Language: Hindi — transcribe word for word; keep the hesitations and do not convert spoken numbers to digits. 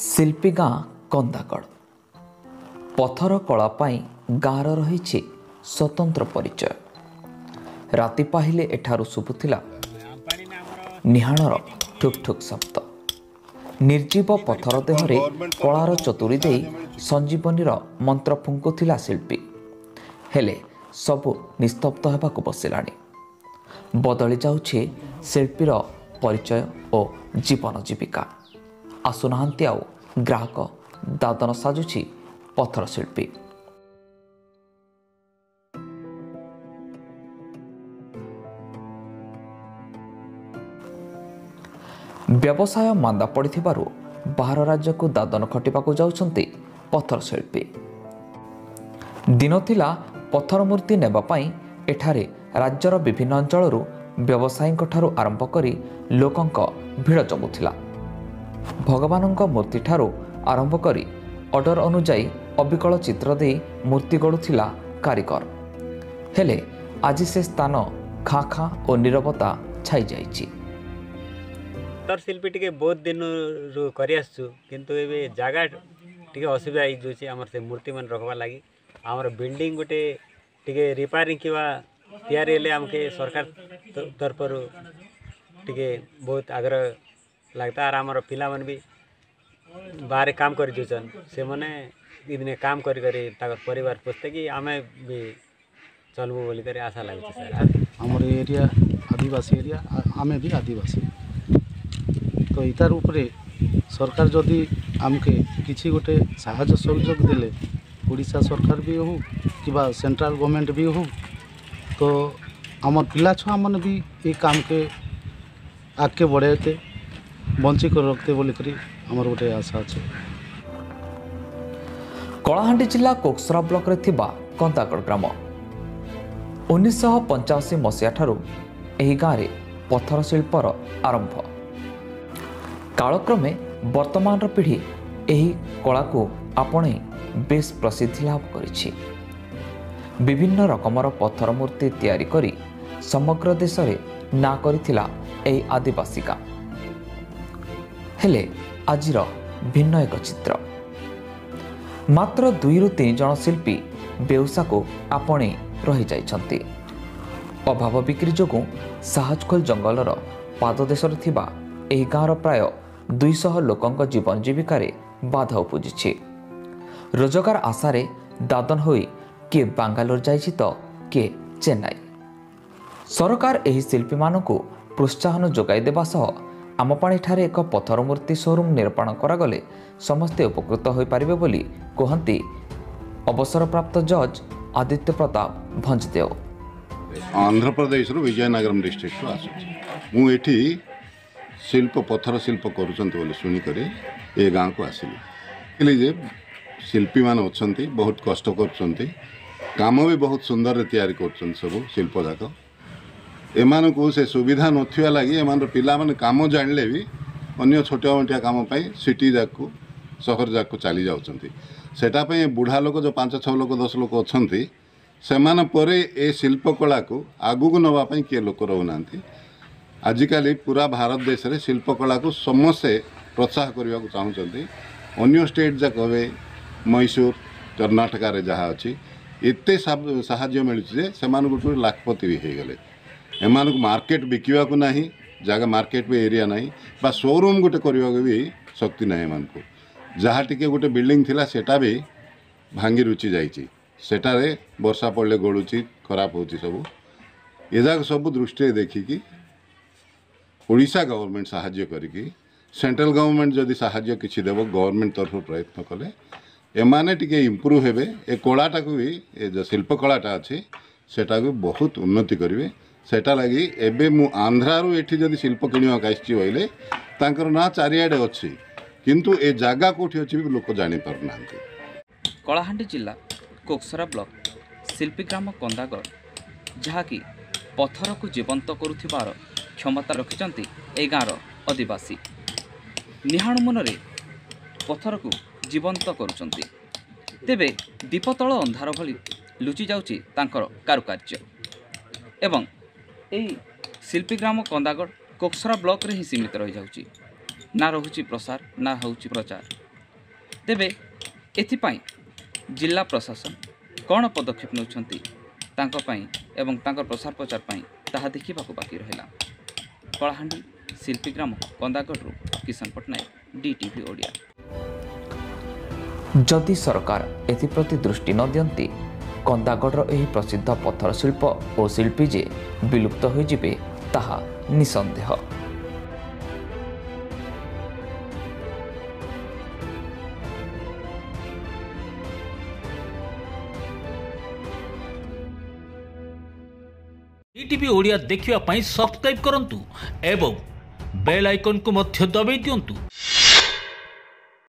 शिल्पी गाँ कंदाकड़ पथर कलापाई गाँर रही स्वतंत्र परिचय। राति पाहिले एठारु शुभुला निहाणर ठुक ठुक शब्द। निर्जीव पथर देहरे कलार चतुरी दे संजीवनीर मंत्र फुंकुला शिल्पी। हेले सबु निस्तब्ध होबाकु बसिलाणी। बदली जाउछे शिल्पीर परिचय और जीवन जीविका। आसुनाहांती आउ ग्राहक दादन साजुछि पथर शिल्पी। व्यवसाय मांदा पड़िथिबारु बाहर राज्य को दादन खटिबाकु जाउछन्ति पथर शिल्पी। दिन थिला पथर मूर्ति नेबा पाई एठारे राज्यर विभिन्न अंचलरू व्यवसायीक ठारू आरंभ करी लोकंक भीड़ जमुथिला। भगवानंक मूर्ति ठारू आरंभ करी ऑर्डर अनुजाई अबिकल चित्र दे मूर्ति गढ़ुथिला कारीगर। हेले आज से स्थान खाँ खाँ और नीरवता छाई जाइछि। पथर शिल्पी टिके बहुत दिन करि आसछु किंतु एबे जागा टिके असुविधा हो जाउछि। हमर से मूर्ति मन रखबा लागि हमर बिल्डिंग गोटे टिके रिपेयरिंग किवा तैयारी हेले हमके सरकार तरफर टिके बहुत आग्रह लगता। आर हमर पिला मन भी बाहर काम करि जोछन से माने इदिने काम करि करि ताकर परिवार पोसते कि आमे भी चलबो बोली करी आशा लागछ। सर हमर एरिया आदिवासी एरिया आमे भी आदिवासी तो इतार उपरे सरकार जदि आमके किसी गोटे साहज सहयोग देले ओडिशा सरकार भी हो किबा सेंट्रल गवर्नमेंट भी हो तो आम पिला छुआ मन भी ये काम के आगे बढ़ाते बंची कर रखते बोलिक आमर गोटे आशा अच्छे। कलाहांडी जिला कोकसरा ब्लॉक रे थिबा कंदाकड़ ग्राम उन्नीस पंचाशी मसीहा ठारू एही गाँव रे पथर शिल्पर आरंभ। कालक्रमे वर्तमान पीढ़ी एही कला को आपणे बेस प्रसिद्धि लाभ करिछि। विभिन्न रकमर पत्थर मूर्ति तैयारी करी समग्र देश में ना करिथिला एही आदिवासी गाँ। हेले आजिर भिन्न एक चित्र। मात्र दुई रु तीन जन शिल्पी बेउसा को आपणे रही जाइछन्ति। अभाव बिक्री जोगु साहजखोल जंगलर पाददेश एही गाँर प्राय दुईशह लोकंक जीवन जीविकार बाधा उपुजी। रोजगार आशार दादन होई किए बांगालोर जाइछि तो किए चेन्नई। सरकार एही शिल्पी मानकु प्रोत्साहन जोगाई देबा सह आमपाणी ठारे एक पथर मूर्ति शोरूम निर्माण करागले समस्ते उपकृत होई पारिबे बोली कहन्ती अवसरप्राप्त जज आदित्य प्रताप भंजदेव। आंध्र प्रदेश रो विजयनगरम डिस्ट्रिक्ट रो आसु मु एठी शिल्प पथर शिल्प कर शुणिक ये गाँव को आसिली। जे शिल्पी मान अच्छा बहुत कष्ट काम भी बहुत सुंदर तैयारी कर सब शिल्प जाक। एम को से सुविधा नथिया लगी एम पिला माने काम जाणले भी अन्य छोटिया मोटिया काम सिटी जाक सहर जाक चली जाटापी। बुढ़ा लोक जो पांच छः लोक दस लोक अच्छा से माने ए शिल्पकला को आगू को नापी किए लोक रोना। आजिकाली पूरा भारत देश रे शिल्पकला को समस्ते प्रोत्साहन करने को चाहते। अन्य स्टेट जाक मैसूर कर्नाटक रे जहाँ अच्छी एत साहाय्य मिलूचे से गोटे लाखपति भी हो गले। एम मार्केट बिकवा को ना जगह मार्केट भी एरिया ना बा शोरूम गोटे करने को भी शक्ति ना। एम को जहाँ टी गोटे बिल्डिंग थिला सेटा भी भांगी रुचि जाइए सेटारे वर्षा पड़े गलुची खराब हो सब यजाक सब दृष्टि देखिकी ओडिशा गवर्नमेंट साहाय्य करिकी सेंट्रल गवर्नमेंट जदि साहाय्य किछि देबो गवर्नमेंट तरफ प्रयत्न कले एमाने टिके इम्प्रूव हेबे। ए कलाटा को भी ए जो शिल्पकलाटा अछि सेटा को बहुत उन्नति करिवे। सेटा लागि एबे मु आंध्रारू एठी जदि शिल्प किनिवा काइछि होइले तांकर ना चारियाडे अछि किंतु ए जागा कोठी अछि भी लोक जानि परनांती। कलाहांडी जिला कोकसरा ब्लॉक शिल्पी ग्राम कंदागड़ जहा कि पत्थर को जीवंत करूथिबार क्षमता रखिंट ए गाँर आदिवासी निहाणु मनरे पथर को जीवंत करुँच। तेबे दीपतल अंधार भली लुचि जाउछि तांकर कारुकार्य एवं एई शिल्पी ग्राम कंदागड़ कोकसरा ब्लॉक रे ही सीमित रही जाउछि। ना रहुछि प्रसार ना होउछि प्रचार। तेबे एथिपाई जिला प्रशासन कौन पदक्षेप नौछंती तांको पाई एवं तांकर प्रसार प्रचार पाई ताहा देखिबाकु बाकी रहिला। कलाहांडी शिल्पीग्राम कंदागढ़ किशन पट्टनायक डीटीवी ओडिया। जदि सरकार एथिप्रति दृष्टि न दियंती कंदागढ़ यह प्रसिद्ध पत्थर शिल्प और शिल्पी जे विलुप्त हो जिबे ताहा निसंदेह। डीटीवी ओडिया देखिबा पई सब्सक्राइब करंतु एवं बेल आइकन को मध्य दबाई दियंतु।